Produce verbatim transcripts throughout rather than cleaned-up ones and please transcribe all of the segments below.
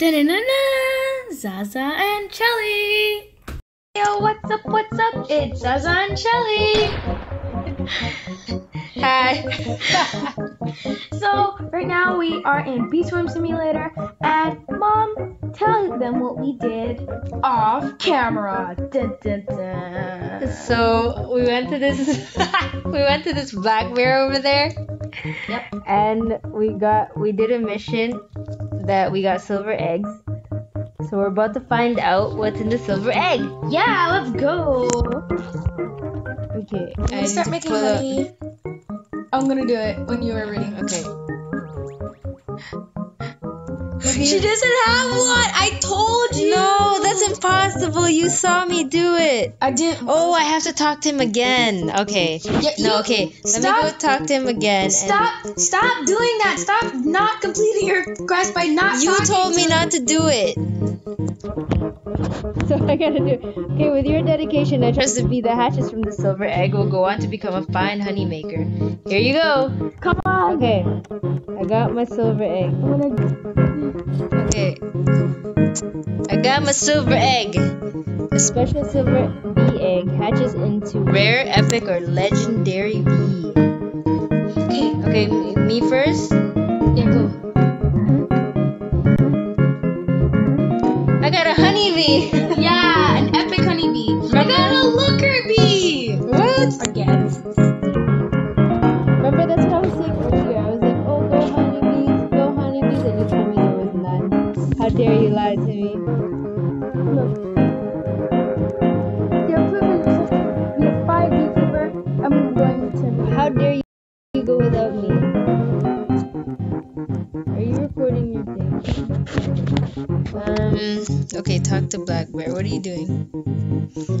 Da-da-na-na! Zaza and Chelley! Yo, what's up, what's up? It's Zaza and Chelley! Hi! So, right now we are in Bee Swarm Simulator, and Mom, tell them what we did off camera. Dun, dun, dun. So, we went to this, we went to this black bear over there. Yep. And we got, we did a mission that we got silver eggs. So we're about to find out what's in the silver egg. Yeah, let's go. Okay. I'm gonna start making money. I'm gonna do it when you are ready. Okay. She doesn't have one. I told you. No, that's impossible. You saw me do it. I didn't. Oh, I have to talk to him again. Okay. Yeah, no. Okay. Stop. Let me go talk to him again. Stop. And... Stop doing that. Stop not completing your quest by not. You told me to not him. to do it. So I gotta do it. Okay, with your dedication, I trust to be the hatches from the silver egg will go on to become a fine honey maker. Here you go. Come on. Okay. I got my silver egg. I'm gonna... Okay. I got my silver egg. A special silver bee egg hatches into rare, epic, or legendary bee. Okay. Okay, me first? Yeah, go. I got a honeybee. Yeah, an epic honeybee. I got a looker bee. What? Again. Remember that's what I was saying earlier. I was like, oh, go honeybees, go honeybees, and you told me there was none. How dare you lie to me? Look. You're proving yourself to be a fire beekeeper. I'm going to me. How dare you, you go without me? Are you recording your thing? Um, okay, talk to Black Bear. What are you doing?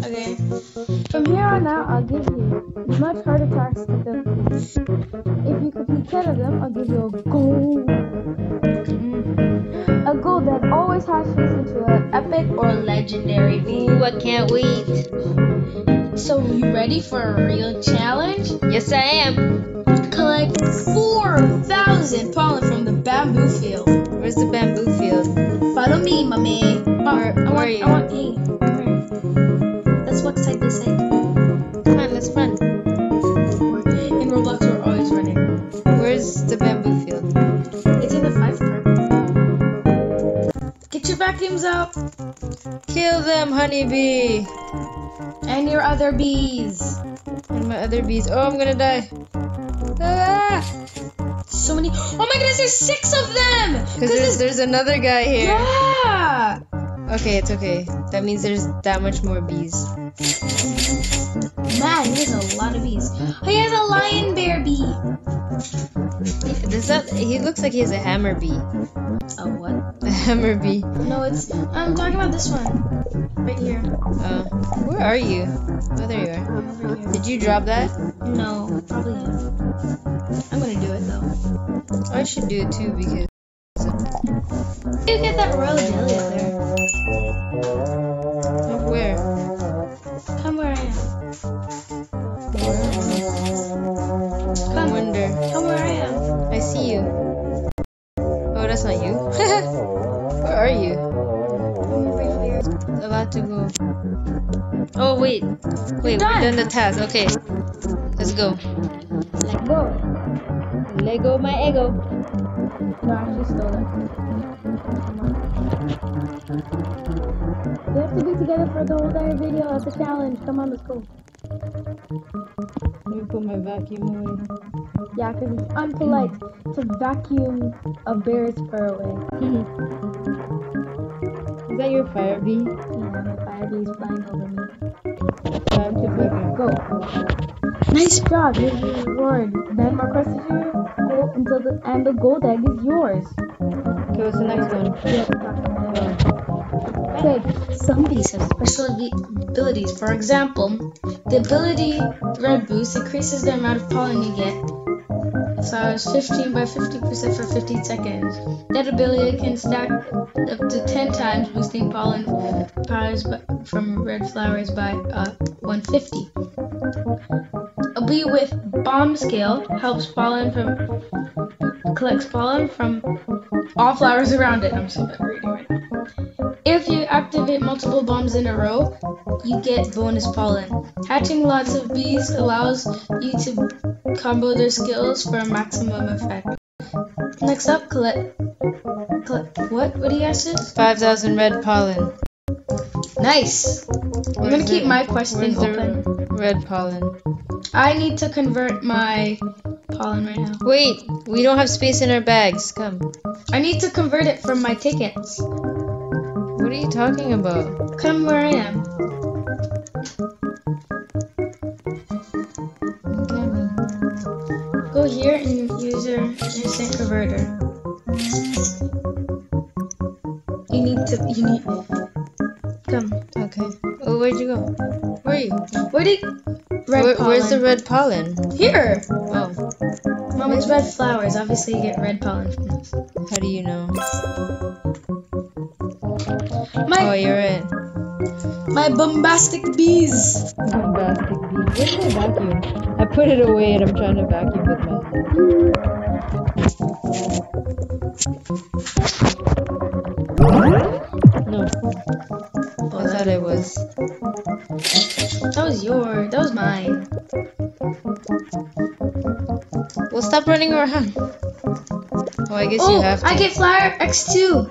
Okay. From here on out, I'll give you much harder tasks to them. If you complete ten of them, I'll give you a goal. Mm. A goal that always hatches into an epic or legendary bee. Ooh, I can't wait. So, are you ready for a real challenge? Yes, I am. Collect four thousand pollen from the bamboo field. Where's the bamboo field? Follow me, mommy. Where, where I want, are you? I want E. Let's walk side by side. Come on, let's run. In Roblox, we're always running. Where's the bamboo field? It's in the five park. Get your vacuums out. Kill them, honeybee. And your other bees. And my other bees. Oh, I'm gonna die. Ah. So many. Oh my goodness, there's six of them. Because there's, there's another guy here. Yeah. Okay, it's okay. That means there's that much more bees. Man, he has a lot of bees. Oh, he has a lion bear bee. Does that? He looks like he has a hammer bee. A what? A hammer bee. No, it's. I'm talking about this one, right here. Uh, where are you? Oh, there you are. Over here. Did you drop that? No, probably not. I'm gonna do it though. I should do it too because. You get that royal jelly out there. Of where? Come where I am. Come. I wonder. Come where I am. I see you. Oh, that's not you. Where are you? I'm over here. About to go. Oh wait, wait. We've done the task. Okay, let's go. Let go. Let go my ego. No, I actually stole it. We have to be together for the whole entire video of the challenge. Come on, let's go. Let me put my vacuum away. Yeah, because it's unpolite to vacuum a bear's fur away. Is that your fire bee? Yeah, my fire bee is flying over me. Time to pick up. Go. Nice job, you're reward. Then my question is. Until the, and the gold egg is yours. Okay, what's the next one? Okay, some bees have special abilities. For example, the ability Red Boost increases the amount of pollen you get. So it's fifteen by fifty percent for fifteen seconds. That ability can stack up to ten times, boosting pollen powers from red flowers by uh, one hundred fifty. A bee with bomb scale helps pollen from collects pollen from all flowers around it. I'm so bad reading right now. If you activate multiple bombs in a row, you get bonus pollen. Hatching lots of bees allows you to combo their skills for maximum effect. Next up, collect, collect what? What do you guys do? five thousand red pollen. Nice! Where's I'm gonna keep the, my question open. Red pollen. I need to convert my pollen right now. Wait, we don't have space in our bags. Come. I need to convert it from my tickets. What are you talking about? Come where I am. Okay. Go here and use your instant converter. You need to. You need. Come. Okay. Oh, where'd you go? Where are you? Where did? Red Where, pollen. Where's the red pollen? Here! Oh. Mom, it's red flowers. Obviously you get red pollen from this. How do you know? My, oh, you're it. My bombastic bees! Bombastic bees. Where's my vacuum? I put it away and I'm trying to vacuum with my... No. Oh, I thought it was... That was yours. That was mine. Well, stop running around. Oh, I guess oh, you have to. I get flower X two.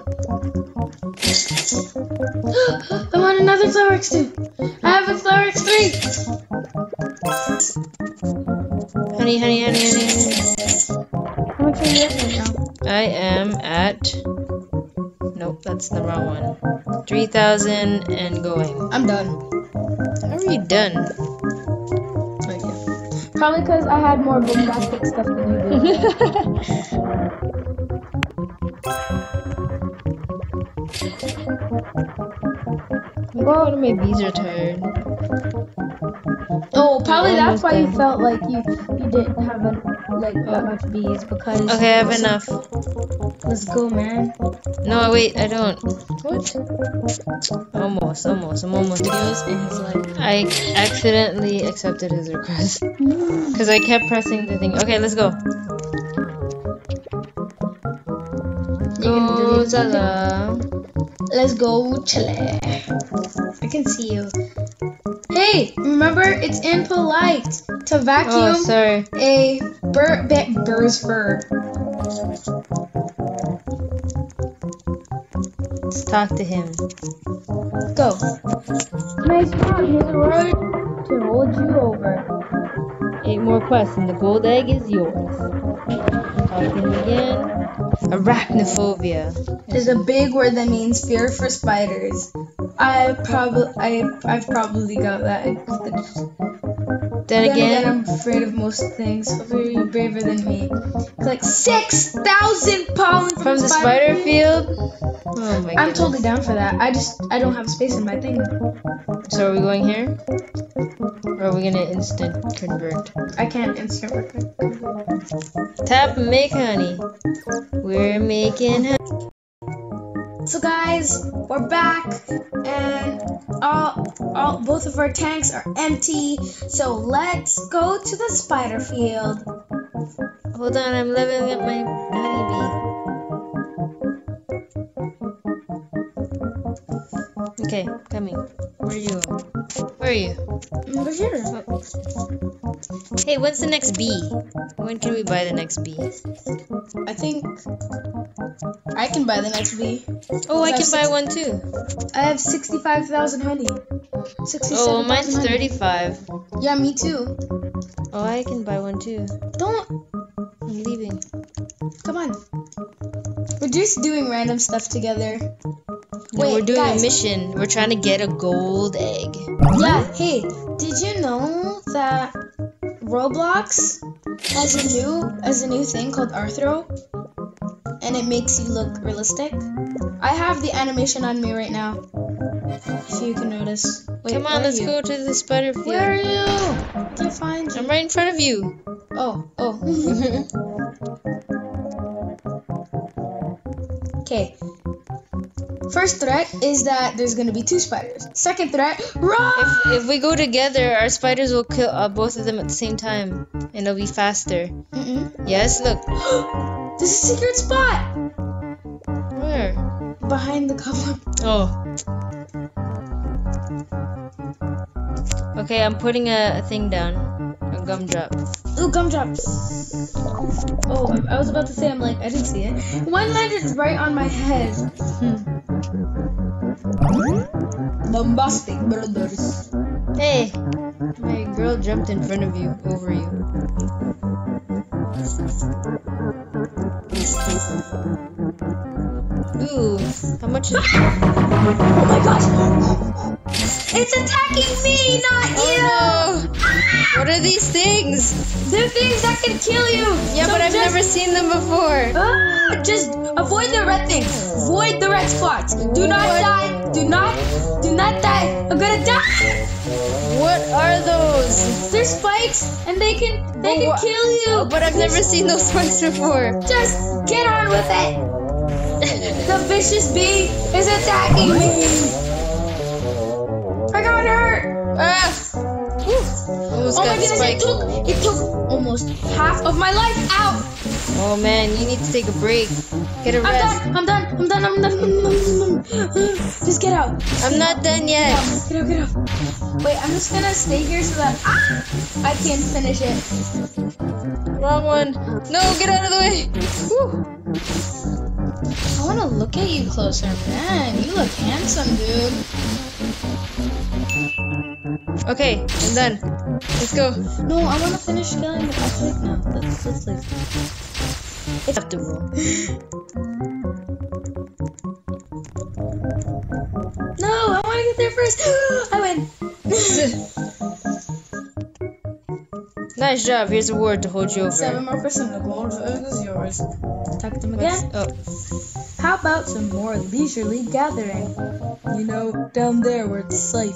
I want another flower X two. I have a flower X three. Honey, honey, honey, honey, honey. How much are you at right now? I am at... Nope, that's the wrong one. three thousand and going. I'm done. How are you done? Oh, yeah. Probably because I had more bombastic stuff than you did. Well, my bees are tired. Oh, probably yeah, that's why done. You felt like you you didn't have a, like that much bees because. Okay, I have enough. Let's go, man. No, wait, I don't. What? Almost, almost, I'm almost. I accidentally accepted his request. Because I kept pressing the thing. Okay, let's go. Go, Zaza. Let's go, Chelley. I can see you. Hey, remember, it's impolite to vacuum oh, sorry. a bur bur's fur. Let's talk to him. Go. Nice job, his word to hold you over. Eight more quests and the gold egg is yours. Talking again. Arachnophobia. There's a big word that means fear for spiders. I probably, I, I've probably got that. Then, then again, again, I'm afraid of most things. Hopefully you're braver than me. Collect six thousand pollen from, from the spider, spider field. field. Oh my I'm goodness. totally down for that. I just I don't have space in my thing. So are we going here? Or are we gonna instant convert? I can't instant convert. Tap make honey. We're making honey. So guys, we're back and all all both of our tanks are empty. So let's go to the spider field. Hold on, I'm leveling up my honeybee. Okay, coming. Where are you? Where are you? Over here. Oh. Hey, what's the next bee? When can we buy the next bee? I think I can buy the next bee. Oh, I, I can buy one too. I have sixty-five thousand honey. Sixty-seven. Oh, mine's honey. thirty-five. Yeah, me too. Oh, I can buy one too. Don't. I'm leaving. Come on. We're just doing random stuff together. No, Wait, we're doing guys. a mission. We're trying to get a gold egg. Yeah, hey, did you know that Roblox has a new has a new thing called Arthro? And it makes you look realistic. I have the animation on me right now. If you can notice. Wait, Come on, let's go to the spider field. Where are you? I can't find you. I'm right in front of you. Oh, oh. Okay. First threat is that there's gonna be two spiders. Second threat, run! If, if we go together, our spiders will kill uh, both of them at the same time, and it'll be faster. Mm-mm. Yes, look. The This is a secret spot! Where? Behind the cover. Oh. Okay, I'm putting a, a thing down. A gumdrop. Ooh, gumdrops! Oh, I, I was about to say, I'm like, I didn't see it. One landed right on my head. Hmm. Bombastic brothers. Hey! My girl jumped in front of you, over you. Ooh, how much is- Oh my god! It's attacking me, not oh, you! No. Ah! What are these things? They're things that can kill you! Yeah, so but I've just... never seen them before. Ah, just avoid the red things. Avoid the red spots. Do what? not die. Do not, do not die. I'm gonna die! What are those? They're spikes, and they can, they oh, can kill you. But I've never seen those spikes before. Just get on with it. The vicious bee is attacking me. I got hurt. Ah. Oh my goodness, it took, it took almost half of my life out. Oh man, you need to take a break. Get a rest. I'm done, I'm done, I'm done, I'm done. Just get out. I'm not done yet. Get out, get out, get out. Wait, I'm just gonna stay here so that ah, I can finish it. Wrong one. No, get out of the way. Whew. I wanna look at you closer. Man, you look handsome, dude. Okay, I'm done. Let's go. No, I want to finish killing the conflict now. Let's, let's leave. It's have to roll. No, I want to get there first. I win. Nice job. Here's a word to hold you over. Seven more percent of gold is yours. Talk to him again. Oh. How about some more leisurely gathering? You know, down there where it's safe.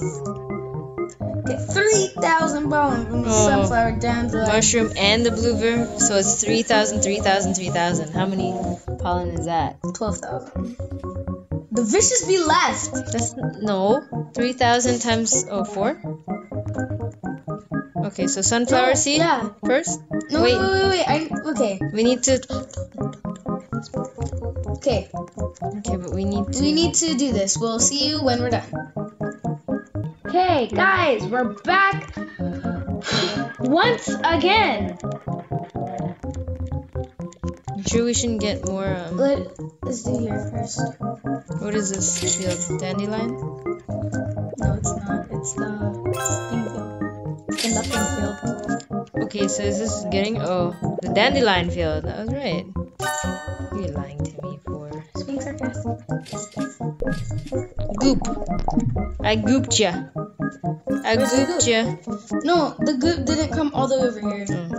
three thousand pollen from the oh, sunflower down to mushroom like, and the blueberry, so it's three thousand, three thousand, three thousand. How many pollen is that? twelve thousand. The vicious bee left! That's, no, three thousand times, oh, four? Okay, so sunflower no, seed yeah. first? No, wait, wait, wait, wait, I, okay. We need to... Okay. Okay, but we need to... We need to do this. We'll see you when we're done. Okay, guys, we're back once again. I'm sure we shouldn't get more. Um, Let, let's do here first. What is this field? Dandelion? No, it's not. It's the uh, it's the nothing field. Okay, so is this getting? Oh, the dandelion field. I was right. You're lying to me for. Being sarcastic. Goop. I gooped ya. I Where's gooped ya. No, the goop didn't come all the way over here. Mm.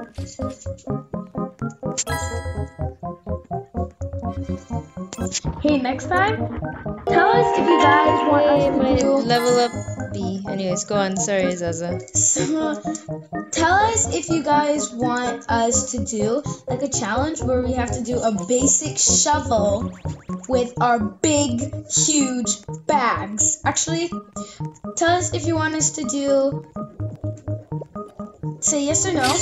Hey, next time, tell us if you guys want us to do level up B. Anyways, go on. Sorry, Zaza. So, tell us if you guys want us to do like a challenge where we have to do a basic shovel with our big, huge bags. Actually, tell us if you want us to do... Say yes or no.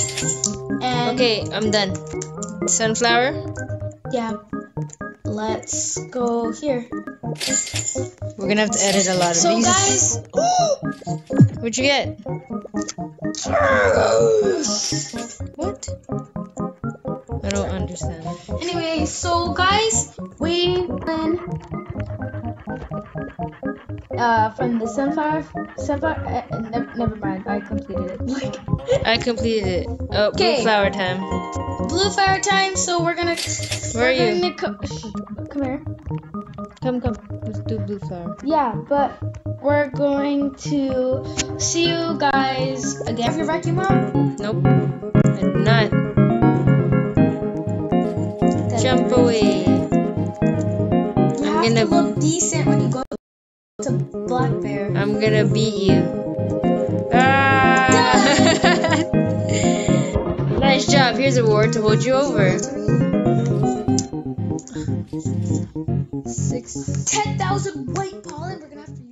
And okay, I'm done. Sunflower? Yeah. Let's go here. We're gonna have to edit a lot of so these. So guys... What'd you get? What? I don't understand. Anyway, so guys... We went uh, from the sunflower, sunflower, uh, ne never mind, I completed it. Like, I completed it. Oh, kay. Blue flower time. Blue flower time, so we're gonna- Where we're are gonna you? Co come here. Come, come, let's do blue flower. Yeah, but we're going to see you guys again. Have your vacuum on? Nope, I did not. That Jump away. You have to look decent when you go to Black Bear. I'm gonna beat you. Ah! Nice job. Here's a reward to hold you over. Six. ten thousand white pollen. We're gonna have to.